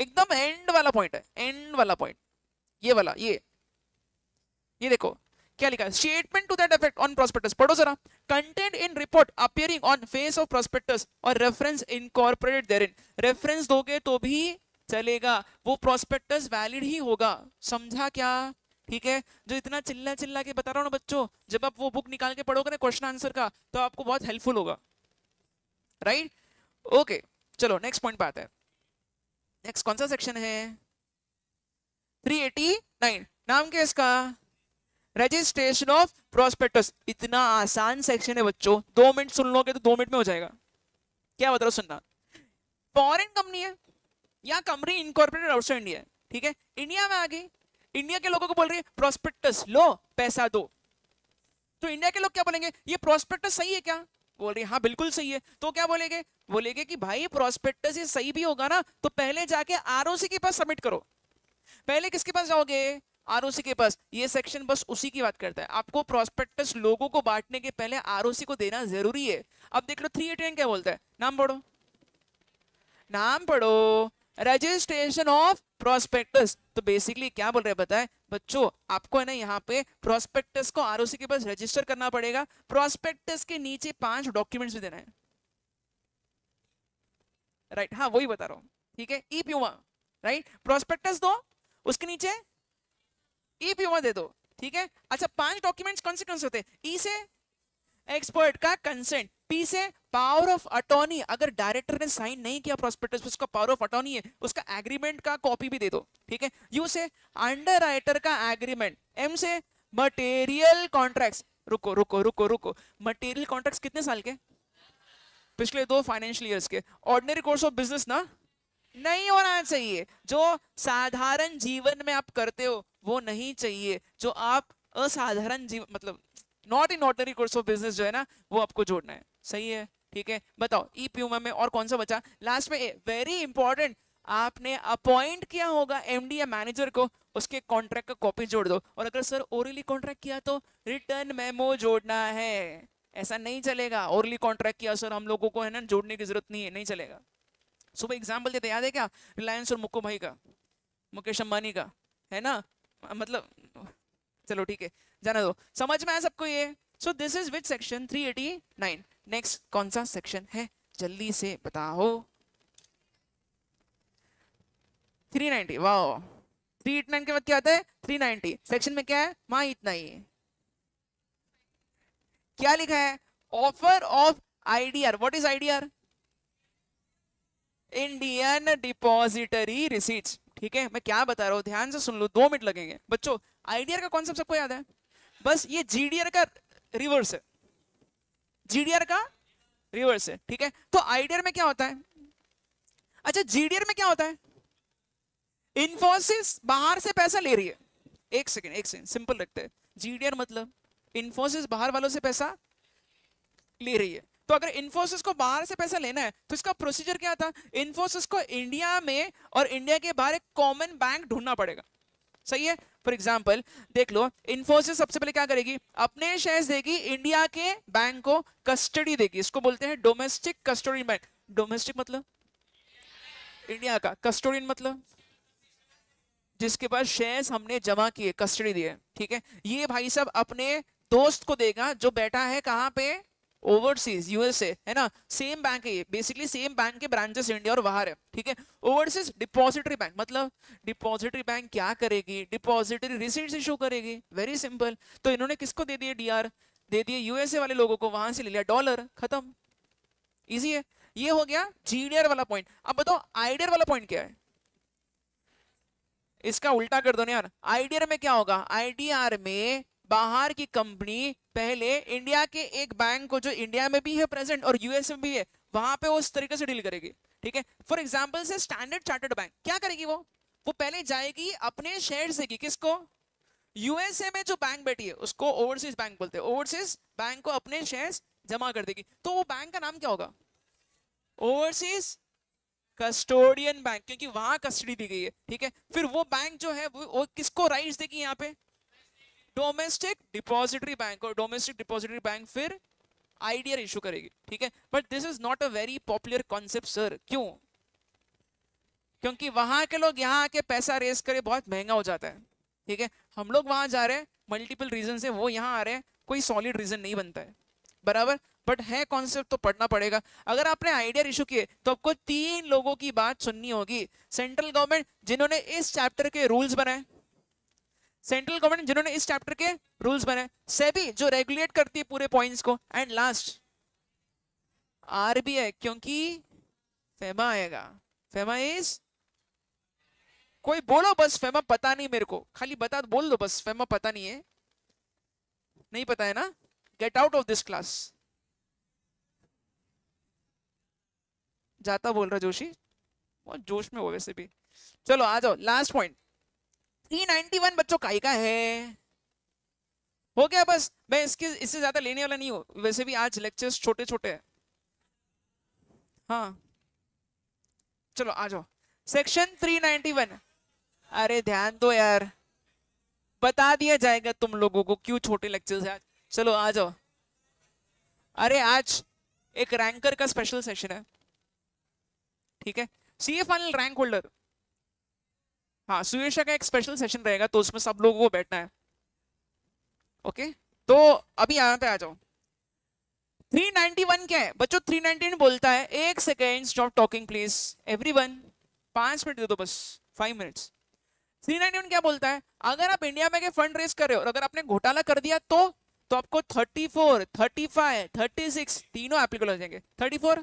एकदम एंड वाला पॉइंट है, एंड वाला पॉइंट, ये वाला, ये ये देखो क्या लिखा है, statement to that effect on prospectus. पढ़ो जरा, content in report appearing on face of prospectus और रेफरेंस इनकॉर्पोरेटेड देयरिन। रेफरेंस दोगे तो भी चलेगा, वो प्रोस्पेक्टस वैलिड ही होगा। समझा क्या? ठीक है, जो इतना चिल्ला चिल्ला के बता रहा हूं ना बच्चों, जब आप वो बुक निकाल के पढ़ोगे ना क्वेश्चन आंसर का, तो आपको बहुत हेल्पफुल होगा। राइट, ओके, चलो नेक्स्ट पॉइंट पे आते हैं। नेक्स्ट कौन सा सेक्शन है? Three eighty nine. नाम क्या इसका? Registration of prospectus. इतना आसान सेक्शन है बच्चों, दो मिनट सुन लोगे तो दो मिनट में हो जाएगा। क्या बता रहा हूं, सुनना। फॉरेन कंपनी है या कंपनी इनकॉर्पोरेटेड आउटसाइड इंडिया है, ठीक है, इंडिया में आ गई, इंडिया के लोगों को बोल रही है प्रोस्पेक्टस लो पैसा दो, तो इंडिया के लोग क्या बोलेंगे? ये प्रोस्पेक्टस सही है क्या? बोल रही है हाँ बिल्कुल सही है। तो क्या बोलेंगे? बोलेंगे कि भाई प्रोस्पेक्टस ये सही भी होगा ना, तो पहले जाके आरओसी के पास सबमिट करो। पहले किसके पास जाओगे? आरओसी के पास। ये सेक्शन बस उसी की बात करता है, आपको प्रोस्पेक्टस लोगों को बांटने के पहले आरओसी को देना जरूरी है। अब देख लो थ्री एटी नाइन क्या बोलता है, नाम पढ़ो, नाम पढ़ो, रजिस्ट्रेशन ऑफ प्रोस्पेक्टस। तो बेसिकली क्या बोल रहे हैं बताएं बच्चों, आपको है ना यहाँ पे प्रोस्पेक्टस को आरओसी के पास रजिस्टर करना पड़ेगा। प्रोस्पेक्टस के नीचे पांच डॉक्यूमेंट्स भी देना है। राइट, हाँ वही बता रहा हूँ, ठीक है, ई प्यूमा, राइट, प्रोस्पेक्टस दो, उसके नीचे ई पी दे दो, ठीक है। अच्छा, पांच डॉक्यूमेंट्स कौन से कौन से होते हैं? ई से एक्सपर्ट का कंसेंट, पी से पावर ऑफ अटॉर्नी, अगर डायरेक्टर ने साइन नहीं किया प्रोस्पेक्टस उसका पावर ऑफ अटॉर्नी है, उसका एग्रीमेंट का कॉपी भी दे दो, ठीक है। यू से अंडरराइटर का एग्रीमेंट, एम से मटेरियल कॉन्ट्रैक्ट्स। रुको रुको रुको रुको, मटेरियल कॉन्ट्रैक्ट्स कितने साल के? पिछले दो फाइनेंशियल ईयर्स के। ऑर्डिनरी कोर्स ऑफ बिजनेस ना नहीं होना चाहिए, जो साधारण जीवन में आप करते हो वो नहीं चाहिए, जो आप असाधारण जीवन मतलब not in ordinary course of business जो है ना वो आपको जोड़ना है। सही है, ठीक है, बताओ ई प्यूमा में और कौन सा बचा? लास्ट में वेरी इंपॉर्टेंट, आपने अपॉइंट किया होगा एमडी या मैनेजर को, उसके कॉन्ट्रैक्ट का कॉपी जोड़ दो, और अगर सर ओरली कॉन्ट्रैक्ट किया तो रिटर्न मेमो जोड़ना है। ऐसा नहीं चलेगा, ओरली कॉन्ट्रैक्ट किया सर हम लोगों को है ना जोड़ने की जरूरत नहीं है, नहीं चलेगा। सुबह एग्जाम्पल देते याद है क्या? रिलायंस और मुक्को भाई का, मुकेश अंबानी का, है ना, मतलब चलो ठीक है, जाना दो, समझ में आया सबको ये। So this is which section? Three eighty nine. Next कौन सा सेक्शन है, जल्दी से बताओ। Three ninety, wow, three eighty nine के बाद क्या आता है? थ्री नाइंटी सेक्शन में क्या है? मां इतना ही क्या लिखा है? Offer of IDR. What is IDR? Indian depository receipts, ठीक है। मैं क्या बता रहा हूँ ध्यान से सुन लो, दो मिनट लगेंगे बच्चों। आईडीआर का कॉन्सेप्ट सबको याद है, बस ये जीडीआर का रिवर्स है, जीडीआर का रिवर्स है, ठीक है। तो आईडीआर में क्या होता है? अच्छा, जीडीआर में क्या होता है? इन्फोसिस बाहर से पैसा ले रही है, एक सेकेंड एक सेकेंड सिंपल रखते हैं, जीडीआर मतलब इन्फोसिस बाहर वालों से पैसा ले रही है। तो अगर इन्फोसिस को बाहर से पैसा लेना है तो इसका प्रोसीजर क्या था? इन्फोसिस को इंडिया में और इंडिया के बाहर एक कॉमन बैंक ढूंढना पड़ेगा। सही है, फॉर एग्जांपल देख लो, इन्फोसिस सबसे पहले क्या करेगी? अपने शेयर्स देगी इंडिया के बैंक को, कस्टडी देगी, इसको बोलते हैं डोमेस्टिक कस्टोडियन बैंक। डोमेस्टिक मतलब इंडिया का, कस्टोडियन मतलब जिसके पास शेयर्स हमने जमा किए, कस्टडी दिए, ठीक है, ये भाई साहब अपने दोस्त को देगा जो बैठा है कहाँ पे, ओवरसीज यूएसए, है ना, सेम बैंक है, बेसिकली सेम बैंक के ब्रांचेस इंडिया और बाहर है, ठीक है। ओवरसीज डिपॉजिटरी बैंक, मतलब डिपॉजिटरी बैंक क्या करेगी, डिपॉजिटरी रिसीट्स इशू करेगी, वेरी सिंपल। तो इन्होंने किसको दे दिए, डीआर दे दिए यूएसए वाले लोगों को, वहां से ले लिया डॉलर, खत्म, इजी है। ये हो गया जीडीआर वाला पॉइंट। अब बताओ आईडीआर वाला पॉइंट क्या है, इसका उल्टा कर दो ना यार। आईडीआर में क्या होगा, आईडीआर में बाहर की कंपनी पहले इंडिया के एक बैंक को जो इंडिया में भी है प्रेजेंट और यूएस में भी है वहां पे उस तरीके से डील करेगी, ठीक है। फॉर एग्जांपल से स्टैंडर्ड चार्टर्ड बैंक क्या करेगी, वो वो पहले जाएगी अपने शेयर्स देगी किसको, यूएसए में जो बैंक बैठी है उसको, ओवरसीज बैंक बोलते हैं, ओवरसीज बैंक को अपने शेयर्स जमा कर देगी। तो वो बैंक का नाम क्या होगा, ओवरसीज कस्टोडियन बैंक, क्योंकि वहां कस्टडी दी गई है, ठीक है। फिर वो बैंक जो है वो, वो किसको राइट्स देगी यहाँ पे, डोमेस्टिक डिपॉजिटरी बैंक, और डोमेस्टिक डिपॉजिटरी बैंक फिर आईडीआर इशू करेगी, ठीक है। But this is not a very popular concept sir, क्यों, क्योंकि वहां के लोग यहाँ आके पैसा रेस करे बहुत महंगा हो जाता है, ठीक है। हम लोग वहां जा रहे हैं मल्टीपल रीजन से, वो यहाँ आ रहे हैं, कोई सॉलिड रीजन नहीं बनता है, बराबर। बट है कॉन्सेप्ट तो पढ़ना पड़ेगा। अगर आपने आइडिया इशू किए तो आपको तीन लोगों की बात सुननी होगी, सेंट्रल गवर्नमेंट जिन्होंने इस चैप्टर के रूल्स बनाए, सेंट्रल गवर्नमेंट जिन्होंने इस चैप्टर के रूल्स बनाए, सेबी जो रेगुलेट करती है पूरे पॉइंट्स को, एंड लास्ट आरबीआई, क्योंकि फेमा आएगा, फेमा इज, कोई बोलो बस फेमा पता नहीं मेरे को, खाली बता बोल दो बस फेमा पता नहीं है, नहीं पता है ना, get out of this class, जाता बोल रहा जोशी, बहुत जोश में हो वैसे भी। चलो आ जाओ लास्ट पॉइंट, तीन सौ इक्यानवे बच्चों काई का है, हो गया बस, मैं इसके इससे ज्यादा लेने वाला नहीं हूं, वैसे भी आज लेक्चर्स छोटे छोटे हैं, हाँ चलो आ जाओ सेक्शन तीन सौ इक्यानवे। अरे ध्यान दो यार, बता दिया जाएगा तुम लोगों को क्यों छोटे लेक्चर्स है आज, चलो आ जाओ। अरे आज एक रैंकर का स्पेशल सेशन है, ठीक है, सीए फाइनल रैंक होल्डर, हाँ सुयशा का एक स्पेशल सेशन रहेगा, तो उसमें सब लोगों को बैठना है, ओके। तो अभी यहाँ पे आ जाओ, तीन सौ इक्यानवे क्या है बच्चों, तीन सौ इक्यानवे बोलता है, एक second stop talking please everyone, पांच मिनट दे दो बस, फाइव मिनट्स। तीन सौ इक्यानवे क्या बोलता है, अगर आप इंडिया में के फंड रेस कर रहे हो और अगर आपने घोटाला कर दिया तो तो आपको चौंतीस, पैंतीस, छत्तीस तीनों एप्लीकेबल हो जाएंगे। चौंतीस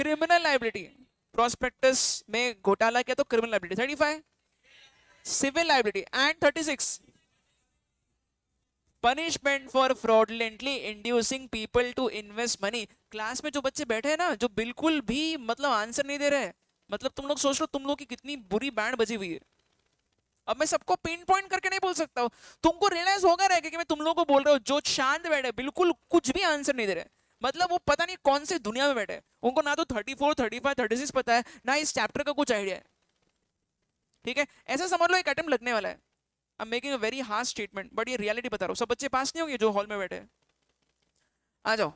क्रिमिनल लायबिलिटी, प्रोस्पेक्टस में घोटाला किया तो क्रिमिनल लायबिलिटी, पैंतीस सिविल लायबिलिटी, एंड छत्तीस punishment for fraudulently inducing people to invest money. Class में जो बच्चे बैठे हैं ना, जो बिल्कुल भी मतलब आंसर नहीं दे रहे हैं, मतलब तुम लोग सोच लो तुम लोग की कितनी बुरी बैंड बजी हुई है। अब मैं सबको पिन पॉइंट करके नहीं बोल सकता हूँ, तुमको रियलाइज होगा रहेगा कि मैं तुम लोगों को बोल रहा हूँ जो शांत बैठे बिल्कुल कुछ भी आंसर नहीं दे रहे, मतलब वो पता नहीं कौन से दुनिया में बैठे, उनको ना तो चौंतीस, पैंतीस, छत्तीस पता है, ना इस चैप्टर का कुछ आइडिया है, ठीक है। ऐसा समझ लो एक अटेम्प्ट लगने वाला है। I am making a very hard statement but ये रियलिटी बता रहा हूँ, सब बच्चे पास नहीं होंगे जो हॉल में बैठे हैं। आ जाओ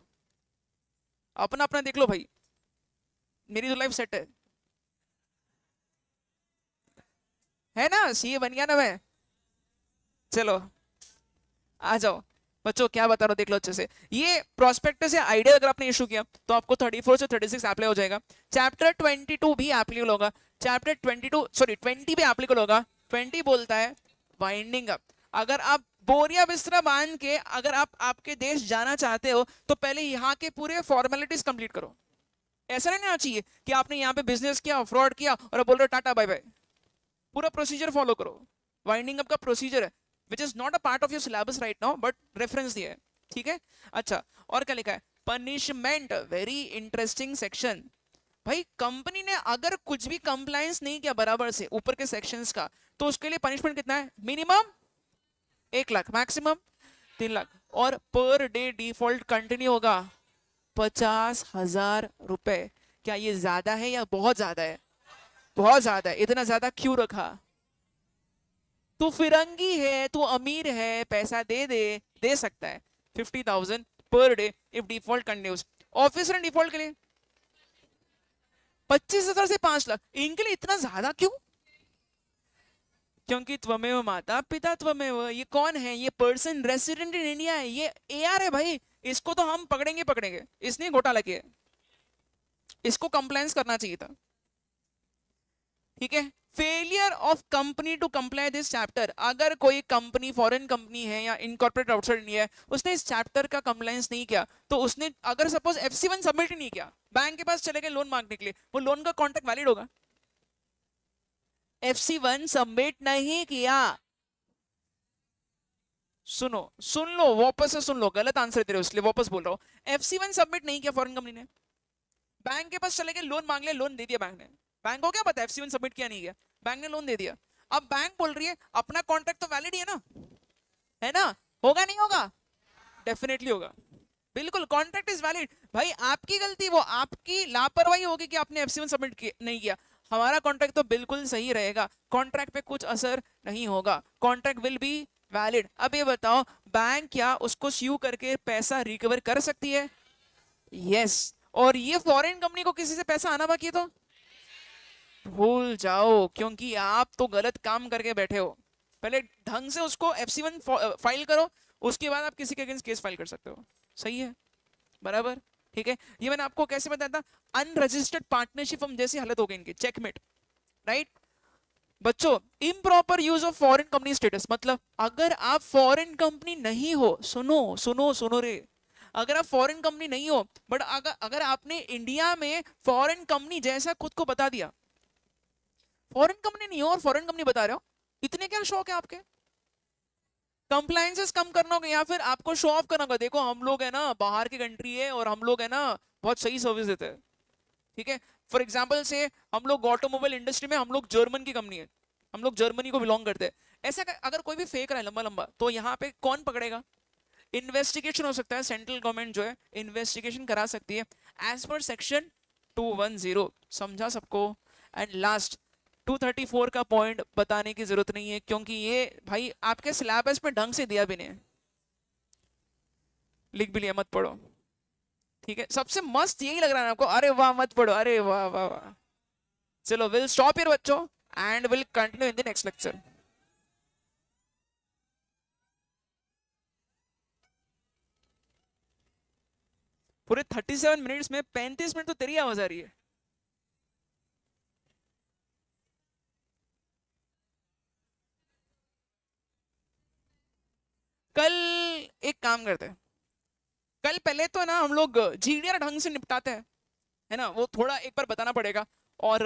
अपना अपना देख लो भाई, मेरी तो लाइफ सेट है है ना, सीए बन गया ना मैं। चलो आ जाओ बच्चों, क्या बता रहा हूँ देख लो अच्छे से। ये प्रोस्पेक्टस या आइडिया अगर आपने इशू किया तो आपको चौंतीस से छत्तीस अप्लाई हो जाएगा। चैप्टर बाईस भी एप्लीकेबल होगा, चैप्टर बाईस सॉरी बीस भी एप्लीकेबल होगा। बीस बोलता है वाइंडिंग अप, अगर आप बोरिया बिस्तरा बांध के अगर आप आपके देश जाना चाहते हो तो पहले यहाँ के पूरे फॉर्मेलिटीज कंप्लीट करो। ऐसा नहीं होना चाहिए कि आपने यहाँ पे बिजनेस किया, फ्रॉड किया और बोल रहे हो टाटा बाय बाय। पूरा प्रोसीजर फॉलो करो, वाइंडिंग अप का प्रोसीजर है, which is not a part of your syllabus right now but reference दिया है, ठीक है। अच्छा और क्या लिखा है, पनिशमेंट, वेरी इंटरेस्टिंग सेक्शन भाई। कंपनी ने अगर कुछ भी कंप्लायंस नहीं किया बराबर से ऊपर के सेक्शंस का तो उसके लिए पनिशमेंट कितना है, मिनिमम एक लाख मैक्सिमम तीन लाख, और पर डे डिफॉल्ट कंटिन्यू होगा पचास हजार रुपए। क्या ये ज्यादा है या बहुत ज्यादा है? बहुत ज्यादा है। इतना ज्यादा क्यों रखा? तू फिरंगी है, तू अमीर है, पैसा दे दे दे सकता है। Fifty thousand per day if default continues. Officer default के लिए पच्चीस हजार से पांच लाख। इनके लिए इतना ज्यादा क्यों? क्योंकि त्वमेव माता पिता त्वमेव, ये कौन है? ये पर्सन रेसिडेंट इन इंडिया है, ये एआर है भाई, इसको तो हम पकड़ेंगे पकड़ेंगे इसने घोटाला किया, इसको कंप्लायंस करना चाहिए था। ठीक है, failure of company to comply this chapter, अगर कोई कंपनी फॉरेन कंपनी है या इनकॉर्पोरेट आउटसाइड इंडिया है, उसने इस चैप्टर का कंप्लायंस नहीं किया, तो उसने अगर suppose F C one submit नहीं किया, बैंक के पास चले गए लोन मांगने के लिए, वो लोन का कॉन्ट्रैक्ट वैलिड होगा? एफ सी वन सबमिट नहीं किया। सुनो, सुन लो, वापस से सुन लो, गलत आंसर दे रहे हो इसलिए वापस बोल रहा हूँ। एफ सी वन सबमिट नहीं किया फॉरेन कंपनी ने, बैंक के पास चले गए लोन मांग ले, लोन दे दिया बैंक ने, बैंक को क्या पता एफ सी वन सबमिट किया नहीं गया, बैंक ने लोन दे दिया। अब बैंक बोल रही है अपना कॉन्ट्रैक्ट तो वैलिड ही है ना, है ना? होगा नहीं होगा? डेफिनेटली होगा, बिल्कुल कॉन्ट्रैक्ट इज वैलिड। भाई आपकी गलती, वो आपकी लापरवाही होगी कि आपने एफ सी वन सबमिट नहीं किया, हमारा कॉन्ट्रैक्ट तो बिल्कुल सही रहेगा, कॉन्ट्रैक्ट पे कुछ असर नहीं होगा, कॉन्ट्रैक्ट विल बी वैलिड। अब ये बताओ बैंक क्या उसको स्यू करके पैसा रिकवर कर सकती है? Yes yes. और ये फॉरेन कंपनी को किसी से पैसा आना बाकी तो भूल जाओ, क्योंकि आप तो गलत काम करके बैठे हो। पहले ढंग से उसको एफ सी वन फाइल करो, उसके बाद आप किसी के अगेंस्ट केस फाइल कर सकते हो। सही है, बराबर? ठीक है, ये मैंने आपको कैसे बताया था, अनरजिस्टर्ड पार्टनरशिप फर्म जैसी हालत हो गई इनकी, चेकमेट, राइट बच्चों। Improper use of foreign company status, मतलब अगर आप फॉरेन कंपनी नहीं हो, सुनो सुनो सुनो रे, अगर आप फॉरेन कंपनी नहीं हो बट अगर अगर आपने इंडिया में फॉरेन कंपनी जैसा खुद को बता दिया, फॉरेन कंपनी नहीं हो और फॉरेन कंपनी बता रहे हो, इतने क्या शौक है आपके? कंप्लायंसेस कम करना होगा या फिर आपको शो ऑफ करना होगा, देखो हम लोग है ना बाहर की कंट्री है और हम लोग है ना बहुत सही सर्विस देते हैं। ठीक है, फॉर एग्जांपल से हम लोग ऑटोमोबाइल इंडस्ट्री में, हम लोग जर्मन की कंपनी है, हम लोग जर्मनी को बिलोंग करते हैं। ऐसा अगर कोई भी फेंक रहा है लंबा लंबा, तो यहाँ पे कौन पकड़ेगा? इन्वेस्टिगेशन हो सकता है, सेंट्रल गवर्नमेंट जो है इन्वेस्टिगेशन करा सकती है as per section two one zero. समझा सबको? And last two thirty four का पॉइंट बताने की जरूरत नहीं है, क्योंकि ये भाई आपके सिलेबस में ढंग से दिया भी नहीं है, लिख भी लिया मत पढ़ो। ठीक है, सबसे मस्त यही लग रहा है आपको, अरे वाह मत पढ़ो, अरे वाह वाह वाह। चलो विल स्टॉप हियर बच्चों and will continue in the next lecture. पूरे थर्टी सेवन मिनट्स में पैंतीस मिनट तो तेरी आवाज आ रही है। कल एक काम करते हैं, कल पहले तो ना हम लोग जीडीआर ढंग से निपटाते हैं, है ना, वो थोड़ा एक बार बताना पड़ेगा, और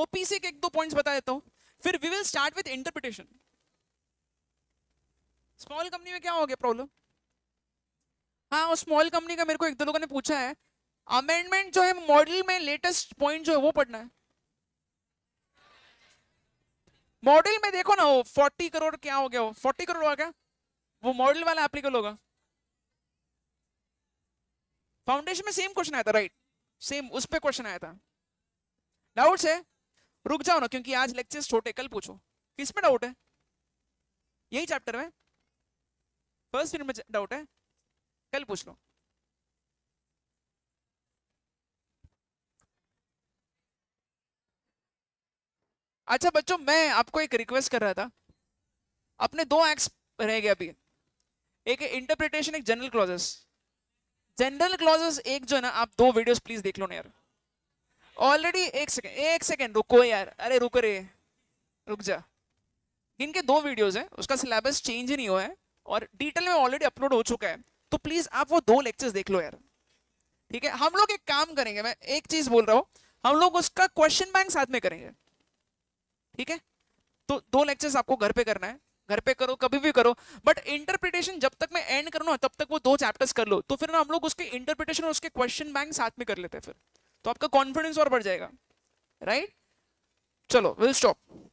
ओपीसी के एक दो पॉइंट्स बता देता हूँ, फिर we will start with interpretation. Small company में क्या हो गया प्रॉब्लम? हाँ, स्मॉल कंपनी का मेरे को एक दो लोगों ने पूछा है, अमेंडमेंट जो है मॉडल में लेटेस्ट पॉइंट जो है वो पढ़ना है। मॉडल में देखो ना वो फोर्टी करोड़ क्या हो गया, वो फोर्टी करोड़ हो गया, वो मॉडल वाला एप्लीकेबल होगा। फाउंडेशन में सेम क्वेश्चन आया था, राइट, सेम उस पे क्वेश्चन आया था। डाउट्स है? रुक जाओ ना, क्योंकि आज लेक्चर्स छोटे, कल पूछो। किस में डाउट है? यही चैप्टर में फर्स्ट यूनिट में डाउट है, कल पूछ लो। अच्छा बच्चों, मैं आपको एक रिक्वेस्ट कर रहा था, अपने दो एक्स रह गया अभी, एक इंटरप्रिटेशन एक जनरल क्लॉजेस। जनरल क्लॉजेस एक जो है ना, आप दो वीडियोस प्लीज देख लो ना यार ऑलरेडी। एक सेकंड एक सेकंड रुको यार, अरे रुक रे रुक जा। इनके दो वीडियोस हैं, उसका सिलेबस चेंज ही नहीं हुआ है और डिटेल में ऑलरेडी अपलोड हो चुका है, तो प्लीज आप वो दो लेक्चर्स देख लो यार। ठीक है, हम लोग एक काम करेंगे, मैं एक चीज बोल रहा हूँ, हम लोग उसका क्वेश्चन बैंक साथ में करेंगे। ठीक है, तो दो लेक्चर्स आपको घर पे करना है, घर पे करो कभी भी करो, बट इंटरप्रिटेशन जब तक मैं एंड करूँ ना तब तक वो दो चैप्टर्स कर लो, तो फिर ना हम लोग उसके इंटरप्रिटेशन और उसके क्वेश्चन बैंक साथ में कर लेते हैं, फिर तो आपका कॉन्फिडेंस और बढ़ जाएगा, राइट right? चलो विल स्टॉप।